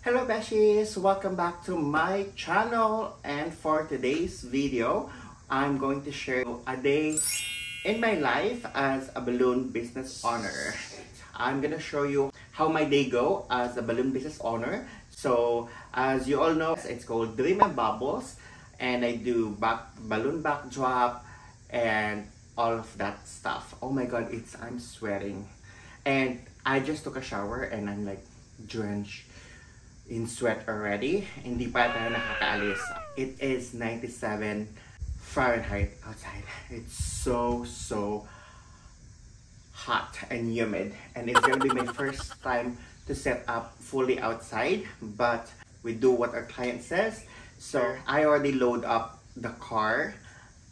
Hello Beshies! Welcome back to my channel, and for today's video, I'm going to share a day in my life as a balloon business owner. I'm gonna show you how my day go as a balloon business owner. So, as you all know, it's called Dream and Bubbles, and I do balloon backdrop and all of that stuff. Oh my god, I'm sweating. And I just took a shower and I'm like drenched in sweat already. Hindi pa tayo nakakaalis. It is 97 Fahrenheit outside. It's so hot and humid, and it's gonna be my first time to set up fully outside, but we do what our client says. So I already load up the car,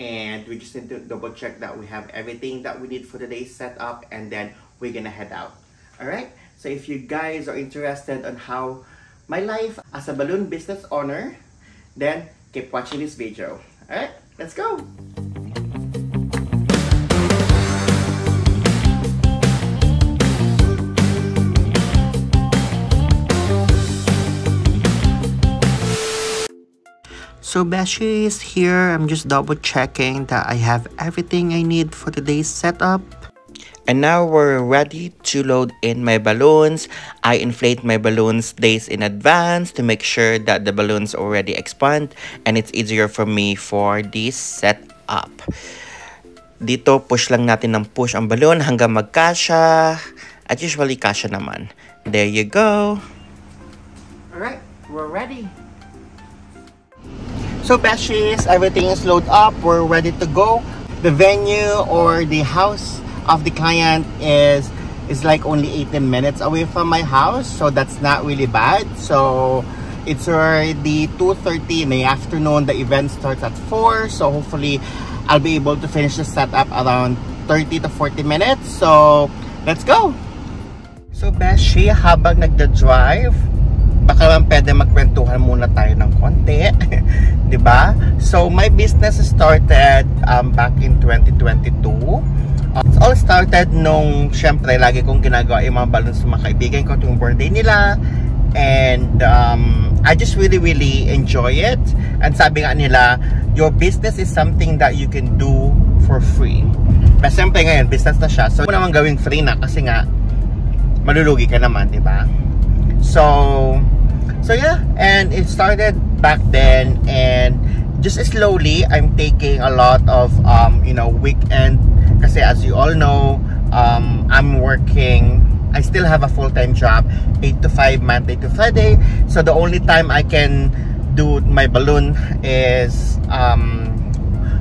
and we just need to double check that we have everything that we need for today's setup, and then we're gonna head out. All right, so if you guys are interested on how my life as a balloon business owner, then keep watching this video. All right, let's go. So Beshi is here. I'm just double checking that I have everything I need for today's setup. And now we're ready to load in my balloons. I inflate my balloons days in advance to make sure that the balloons already expand and it's easier for me for this setup. Dito push lang natin ng push ang balloon hanggang magkasya. At usually kasya naman. There you go. Alright, we're ready. So Beshies, everything is loaded up. We're ready to go. The venue or the house of the client is like only 18 minutes away from my house, so that's not really bad. So it's already 2:30 in the afternoon. The event starts at 4, so hopefully I'll be able to finish the setup around 30 to 40 minutes. So let's go. So Beshi, habang nagda-drive, baka lang pwede magkwentuhan muna tayo ng konti. Diba? So my business started back in 2022. It's all started nung, syempre, lagi kong ginagawa yung mga balloons sa mga kaibigan ko tuwing birthday nila. And I just really enjoy it. And sabi nga nila, your business is something that you can do for free. Pero syempre ngayon, business na siya. So, naman gawing free na kasi nga, malulugi ka naman, di ba? So yeah. And it started back then. And just slowly, I'm taking a lot of, you know, weekend. Kasi as you all know, I'm working, I still have a full-time job, 8 to 5, Monday to Friday. So the only time I can do my balloon is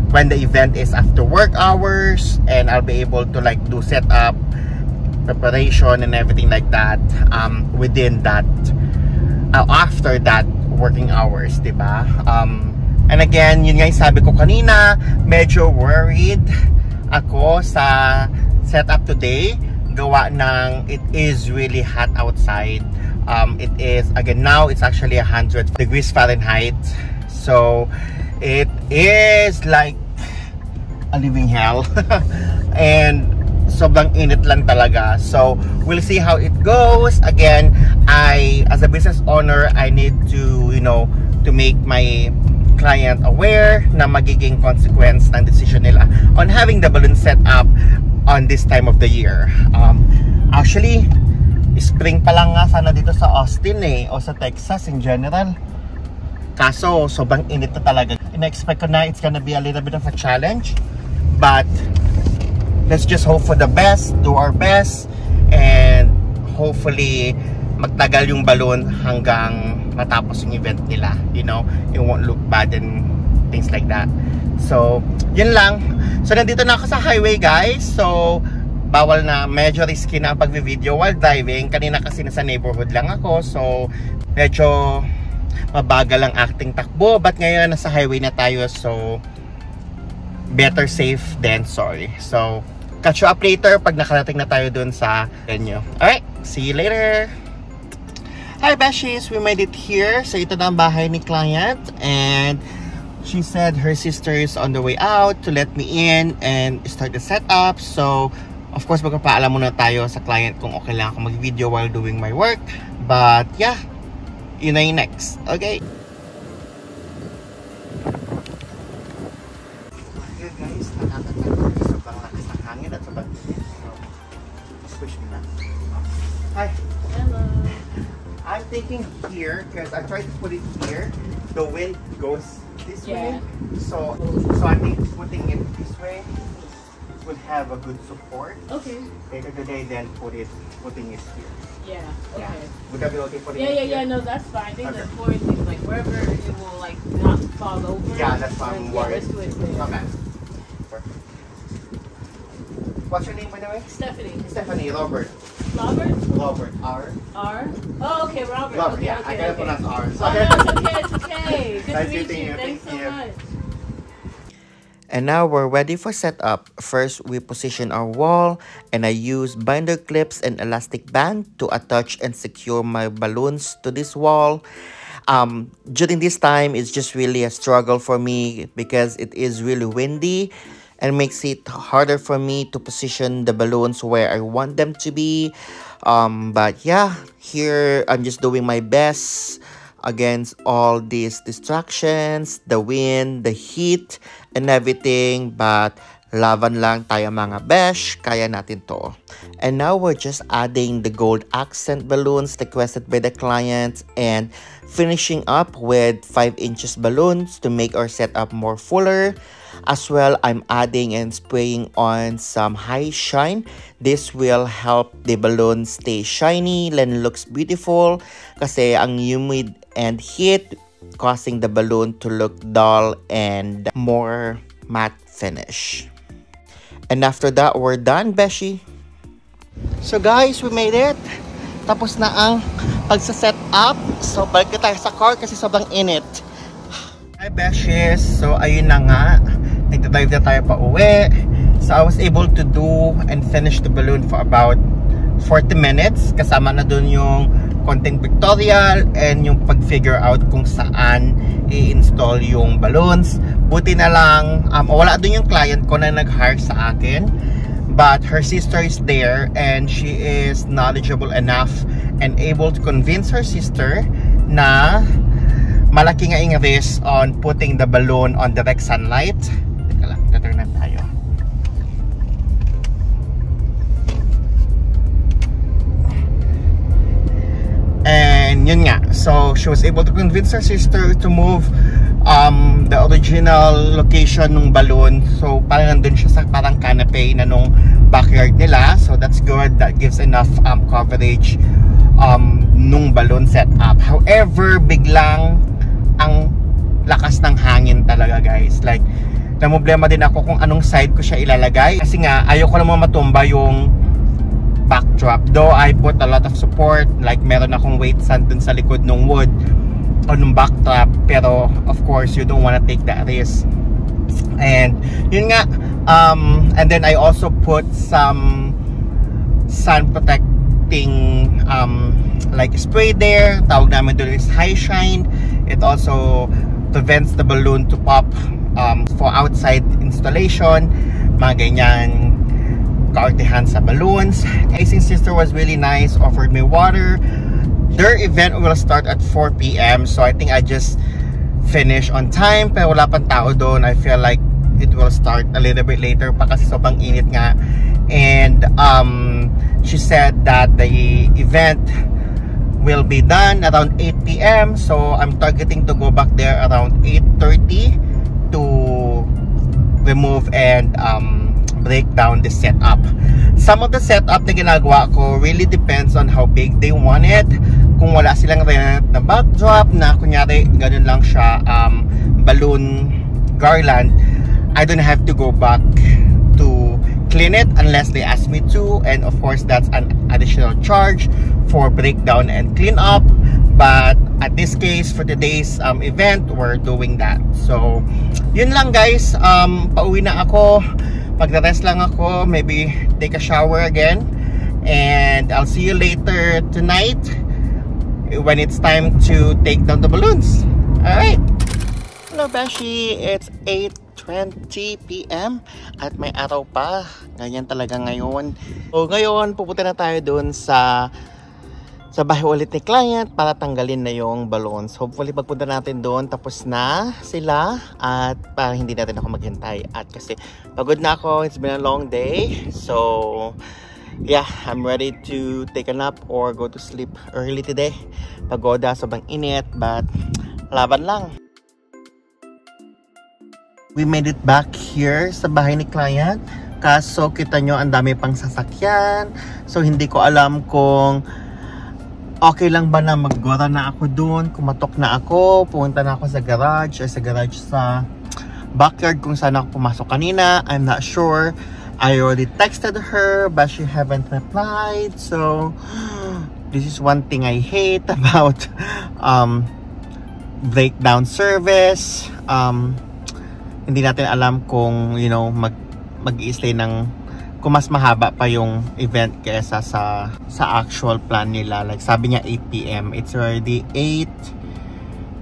when the event is after work hours, and I'll be able to like do setup, preparation, and everything like that within that, after that working hours, diba? And again, yun nga yung sabi ko kanina, medyo worried ako sa setup today gawa ng it is really hot outside. It is, again, now it's actually 100 degrees Fahrenheit, so it is like a living hell. And sobrang init lang talaga, so we'll see how it goes. Again, I as a business owner, I need to, you know, to make my client aware na magiging consequence ng decision nila on having the balloon set up on this time of the year. Actually, spring pa lang nga sana dito sa Austin o sa Texas in general. Kaso, sobrang init na talaga. Ina-expect ko na it's gonna be a little bit of a challenge, but let's just hope for the best, do our best, and hopefully magtagal yung balloon hanggang matapos yung event nila, you know, it won't look bad and things like that. So, yun lang. So, nandito na ako sa highway, guys. So, bawal na, medyo risky na ang pag-video while driving. Kanina kasi nasa neighborhood lang ako. So, medyo mabagal ang acting takbo. But ngayon, nasa highway na tayo. So, better safe than sorry. So, catch you up later pag nakarating na tayo dun sa venue. Alright, see you later! Hi Beshies, we made it here. So ito na ang bahay ni client, and she said her sister is on the way out to let me in and start the setup. So of course magpapaalam muna tayo sa client kung okay lang ako mag-video while doing my work. But yeah, yun na yung next. Okay? Okay guys, nakakatagal. Sobrang lakas ng hangin at sobrang init. So, push me na. Hi! Hello! I'm thinking here, because I tried to put it here. The wind goes this way. So I think putting it this way would have a good support. Okay. Later today, then putting it here. Yeah. Okay. Yeah. Would that be okay putting it here? Yeah. No, that's fine. I think the important thing is like wherever it will like not fall over. Yeah, that's why I'm worried. Okay. Perfect. What's your name by the way? Stephanie. Stephanie. Robert. Robert? Robert. R. R. Oh, okay, Robert. Robert. Okay, yeah. Okay, I gotta pronounce R. Sorry. Oh, no, it's okay. It's okay. Good nice to meet you. Thanks so much. And now we're ready for setup. First, we position our wall and I use binder clips and elastic band to attach and secure my balloons to this wall. During this time, it's just really a struggle for me because it is really windy and makes it harder for me to position the balloons where I want them to be. But yeah, here I'm just doing my best against all these distractions, the wind, the heat, and everything, but laban lang tayo mga besh, kaya natin to. And now we're just adding the gold accent balloons requested by the client and finishing up with 5 inches balloons to make our setup more fuller. As well, I'm adding and spraying on some high shine. This will help the balloon stay shiny and looks beautiful kasi ang humid and heat causing the balloon to look dull and more matte finish. And after that, we're done, beshi. So guys, we made it. Tapos na ang pagsa-set up. So balik na tayo sa car kasi sobrang init. Hi beshies. So ayun na nga. Nagdadive na tayo pa uwi. So I was able to do and finish the balloon for about 40 minutes. Kasama na dun yung konting pictorial and yung pag-figure out kung saan i-install yung balloons. Buti na lang, wala dun yung client ko na nag-hire sa akin. But her sister is there and she is knowledgeable enough and able to convince her sister na malaki nga yung risk on putting the balloon on direct sunlight. Teka lang, taturnan tayo. And yun nga, so she was able to convince her sister to move the original location ng balloon. So parang nandun siya sa parang canopy na nung backyard nila. So that's good, that gives enough coverage nung balloon setup. However, biglang ang lakas ng hangin talaga guys. Like, namblema din ako kung anong side ko siya ilalagay. Kasi nga, ayoko naman matumba yung backdrop, though I put a lot of support, like meron akong weight sand dun sa likod ng wood o ng backdrop, pero of course you don't wanna take that risk. And yun nga, and then I also put some sun protecting like spray there. Tawag namin dun is high shine. It also prevents the balloon to pop for outside installation, mga ganyan kaartihan sa balloons. Aising's sister was really nice, offered me water. Their event will start at 4 p.m. so I think I just finished on time, pero wala pang tao doon. I feel like it will start a little bit later pa kasi sobrang init nga. And she said that the event will be done around 8 p.m. so I'm targeting to go back there around 8:30 to remove and break down the setup. Some of the setup na ginagawa ko really depends on how big they want it. Kung wala silang rent na backdrop na kunyari ganun lang siya, balloon garland, I don't have to go back to clean it unless they ask me to, and of course that's an additional charge for breakdown and clean up. But at this case, for today's event, we're doing that. So yun lang guys, pauwi na ako. Pagda-rest lang ako, maybe take a shower again, and I'll see you later tonight when it's time to take down the balloons. Alright! Hello beshi! It's 8:20 p.m. at may araw pa. Ganyan talaga ngayon. So ngayon, pupunta na tayo dun sa sa bahay ulit ni client para tanggalin na yung balloons. Hopefully pagpunta natin doon tapos na sila at para hindi natin ako maghintay at kasi pagod na ako, it's been a long day. So yeah, I'm ready to take a nap or go to sleep early today. Pagoda, sobrang init, but laban lang. We made it back here sa bahay ni client. Kaso kita nyo ang dami pang sasakyan. So hindi ko alam kung okay lang ba na maggora na ako doon. Kumatok na ako, pumunta na ako sa garage or sa garage sa backyard kung saan ako pumasok kanina. I'm not sure. I already texted her but she haven't replied. So this is one thing I hate about breakdown service. Hindi natin alam kung, you know, mag-i-stay ng kung mas mahaba pa yung event kaysa sa actual plan nila. Like sabi niya 8 p.m. It's already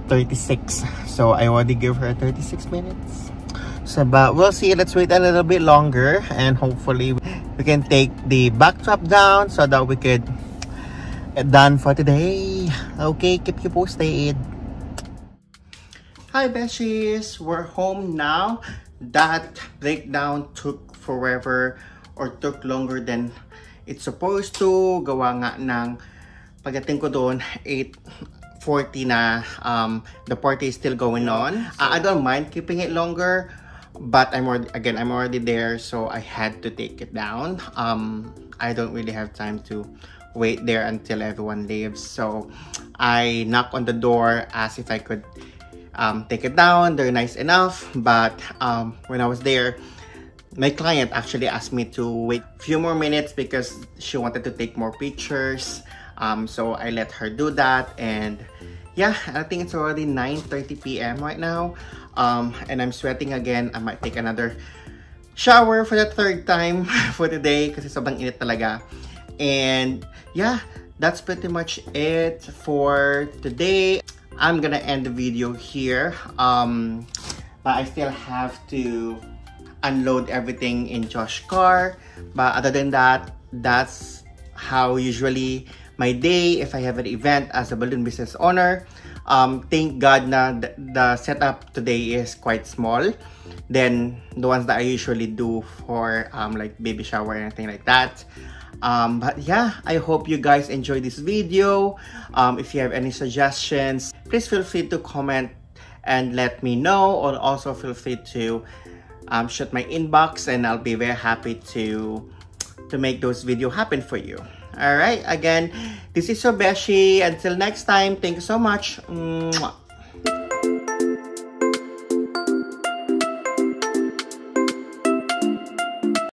8:36. So I already give her 36 minutes. So but we'll see. Let's wait a little bit longer and hopefully we can take the backdrop down so that we could get done for today. Okay, keep you posted. Hi beshies, we're home now. That breakdown took forever or took longer than it's supposed to. Gawa nga ng pagdating ko doon 8:40 na. The party is still going on. I don't mind keeping it longer, but I'm already there, so I had to take it down. I don't really have time to wait there until everyone leaves, so I knock on the door, asked if I could take it down. They're nice enough, but when I was there, my client actually asked me to wait a few more minutes because she wanted to take more pictures. So I let her do that, and yeah, I think it's already 9:30 p.m. right now, and I'm sweating again. I might take another shower for the third time for the day kasi sobrang init talaga. And yeah, that's pretty much it for today. I'm gonna end the video here, but I still have to unload everything in Josh's car. But other than that, that's how usually my day if I have an event as a balloon business owner. Thank God na the setup today is quite small than the ones that I usually do for like baby shower and anything like that. But yeah, I hope you guys enjoyed this video. If you have any suggestions, please feel free to comment and let me know, or also feel free to shoot my inbox and I'll be very happy to make those videos happen for you. All right, again, this is your Beshi. Until next time, thank you so much. Mwah.